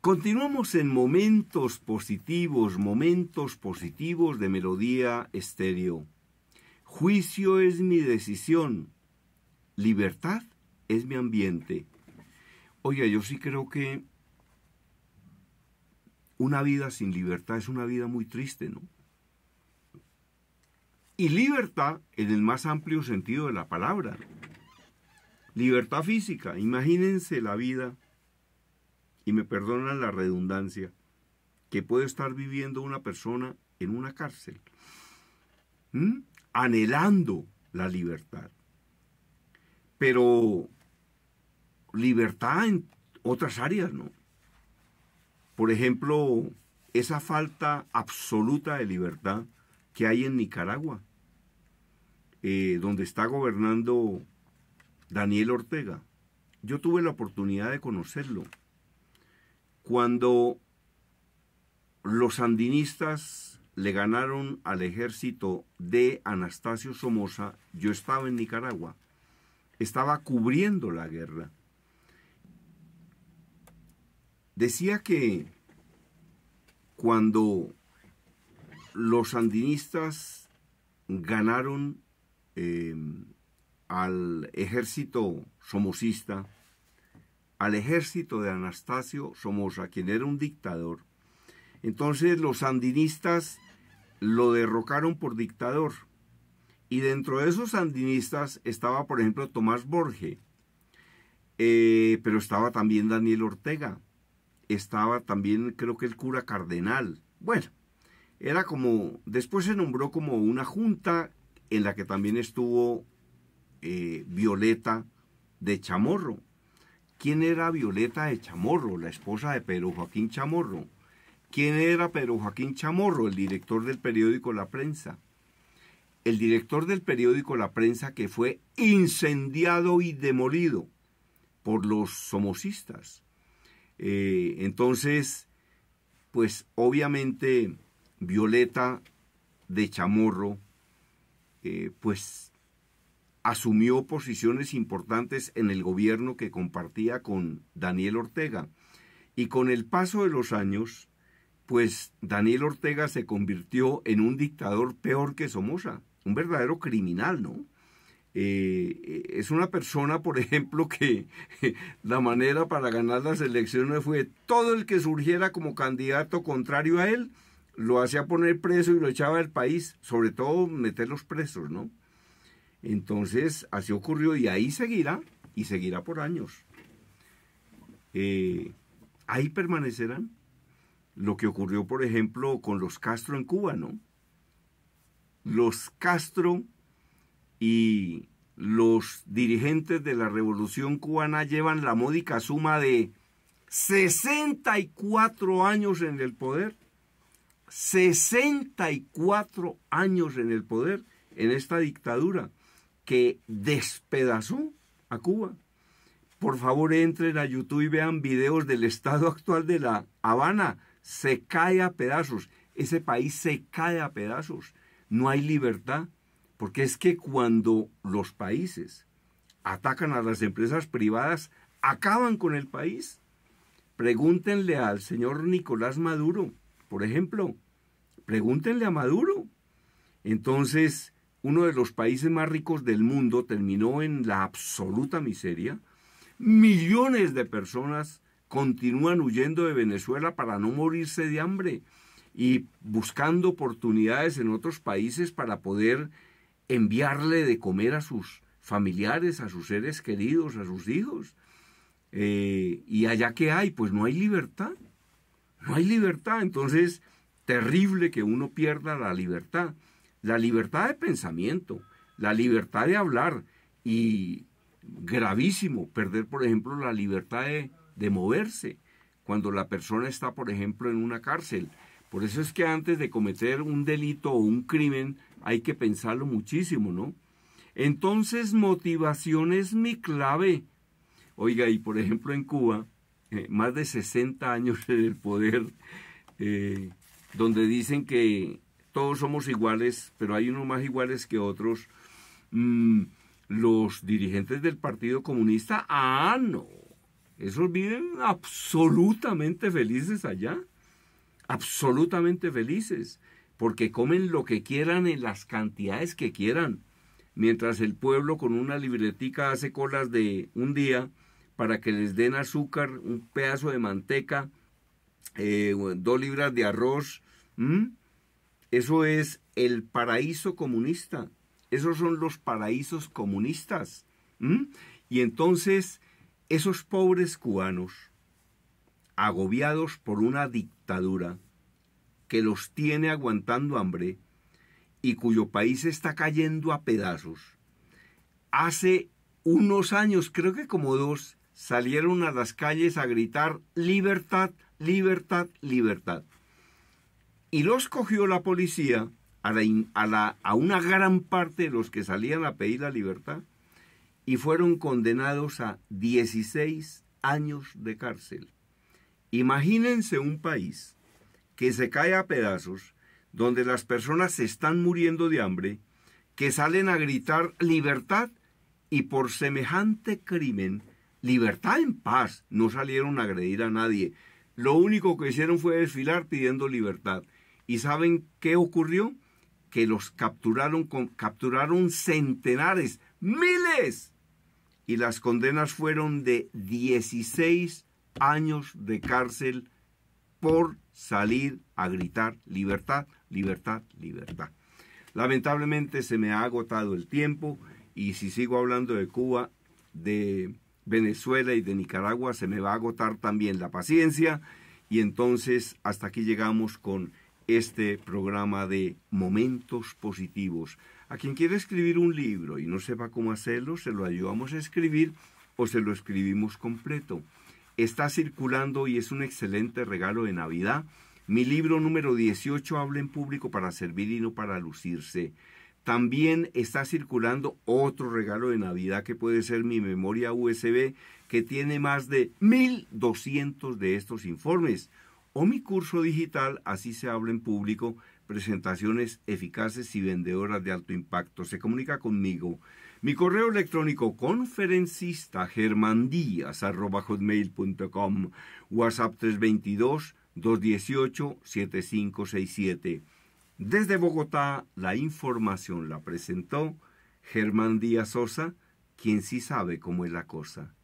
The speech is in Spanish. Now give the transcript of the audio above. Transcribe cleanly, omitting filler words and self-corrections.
Continuamos en momentos positivos de Melodía Estéreo. Juicio es mi decisión, libertad es mi ambiente. Oiga, yo sí creo que una vida sin libertad es una vida muy triste, ¿no? Y libertad en el más amplio sentido de la palabra. Libertad física, imagínense la vida, y me perdonan la redundancia, que puede estar viviendo una persona en una cárcel, anhelando la libertad. Pero libertad en otras áreas, ¿no? Por ejemplo, esa falta absoluta de libertad que hay en Nicaragua, donde está gobernando Daniel Ortega. Yo tuve la oportunidad de conocerlo cuando los sandinistas le ganaron al ejército de Anastasio Somoza. Yo estaba en Nicaragua, estaba cubriendo la guerra. Decía que cuando los sandinistas ganaron al ejército somocista, al ejército de Anastasio Somoza, quien era un dictador. Entonces los sandinistas lo derrocaron por dictador. Y dentro de esos sandinistas estaba, por ejemplo, Tomás Borge, pero estaba también Daniel Ortega, estaba también, creo que el cura cardenal. Bueno, era como, después se nombró como una junta en la que también estuvo Violeta de Chamorro. ¿Quién era Violeta de Chamorro? La esposa de Pedro Joaquín Chamorro. ¿Quién era Pedro Joaquín Chamorro? El director del periódico La Prensa. El director del periódico La Prensa que fue incendiado y demolido por los somocistas. Entonces, pues obviamente Violeta de Chamorro, pues asumió posiciones importantes en el gobierno que compartía con Daniel Ortega. Y con el paso de los años, pues Daniel Ortega se convirtió en un dictador peor que Somoza, un verdadero criminal, ¿no? Es una persona, por ejemplo, que la manera para ganar las elecciones fue todo el que surgiera como candidato contrario a él, lo hacía poner preso y lo echaba del país, sobre todo meterlos presos, ¿no? Entonces, así ocurrió y ahí seguirá, y seguirá por años. Ahí permanecerán lo que ocurrió, por ejemplo, con los Castro en Cuba, ¿no? Los Castro y los dirigentes de la Revolución Cubana llevan la módica suma de 64 años en el poder. 64 años en el poder en esta dictadura que despedazó a Cuba. Por favor, entren a YouTube y vean videos del estado actual de La Habana. Se cae a pedazos. Ese país se cae a pedazos. No hay libertad. Porque es que cuando los países atacan a las empresas privadas, acaban con el país. Pregúntenle al señor Nicolás Maduro, por ejemplo. Pregúntenle a Maduro. Entonces, uno de los países más ricos del mundo terminó en la absoluta miseria. Millones de personas continúan huyendo de Venezuela para no morirse de hambre y buscando oportunidades en otros países para poder enviarle de comer a sus familiares, a sus seres queridos, a sus hijos. ¿Y allá qué hay? Pues no hay libertad. No hay libertad. Entonces, terrible que uno pierda la libertad. La libertad de pensamiento, la libertad de hablar y gravísimo perder, por ejemplo, la libertad de moverse cuando la persona está, por ejemplo, en una cárcel. Por eso es que antes de cometer un delito o un crimen hay que pensarlo muchísimo, ¿no? Entonces, motivación es mi clave. Oiga, y por ejemplo en Cuba, más de 60 años en el poder, donde dicen que todos somos iguales, pero hay unos más iguales que otros. Los dirigentes del Partido Comunista, Esos viven absolutamente felices allá, absolutamente felices, porque comen lo que quieran en las cantidades que quieran, mientras el pueblo con una libretica hace colas de un día para que les den azúcar, un pedazo de manteca, 2 libras de arroz. Eso es el paraíso comunista. Esos son los paraísos comunistas. Y entonces, esos pobres cubanos, agobiados por una dictadura que los tiene aguantando hambre y cuyo país está cayendo a pedazos, hace unos años, creo que como 2, salieron a las calles a gritar libertad, libertad, libertad. Y los cogió la policía a una gran parte de los que salían a pedir la libertad, y fueron condenados a 16 años de cárcel. Imagínense un país que se cae a pedazos, donde las personas se están muriendo de hambre, que salen a gritar libertad, y por semejante crimen, libertad en paz, no salieron a agredir a nadie. Lo único que hicieron fue desfilar pidiendo libertad. ¿Y saben qué ocurrió? Que los capturaron centenares, miles, y las condenas fueron de 16 años de cárcel por salir a gritar libertad, libertad, libertad. Lamentablemente se me ha agotado el tiempo, y si sigo hablando de Cuba, de Venezuela y de Nicaragua, se me va a agotar también la paciencia, y entonces hasta aquí llegamos con este programa de Momentos Positivos. A quien quiera escribir un libro y no sepa cómo hacerlo, se lo ayudamos a escribir o se lo escribimos completo. Está circulando y es un excelente regalo de Navidad. Mi libro número 18, Habla en Público, para servir y no para lucirse. También está circulando otro regalo de Navidad que puede ser mi memoria USB, que tiene más de 1200 de estos informes. O mi curso digital, Así se habla en público, presentaciones eficaces y vendedoras de alto impacto. Se comunica conmigo. Mi correo electrónico, conferencista@hotmail.com, WhatsApp 322-218-7567. Desde Bogotá, la información la presentó Germán Díaz Sosa, quien sí sabe cómo es la cosa.